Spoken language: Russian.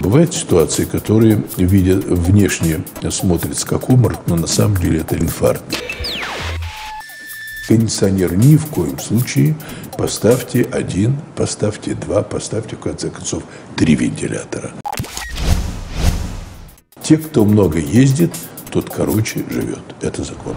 Бывают ситуации, которые внешне смотрятся как обморок, но на самом деле это инфаркт. Кондиционер ни в коем случае. Поставьте один, поставьте два, поставьте, в конце концов, 3 вентилятора. Те, кто много ездит, тот короче живет. Это закон.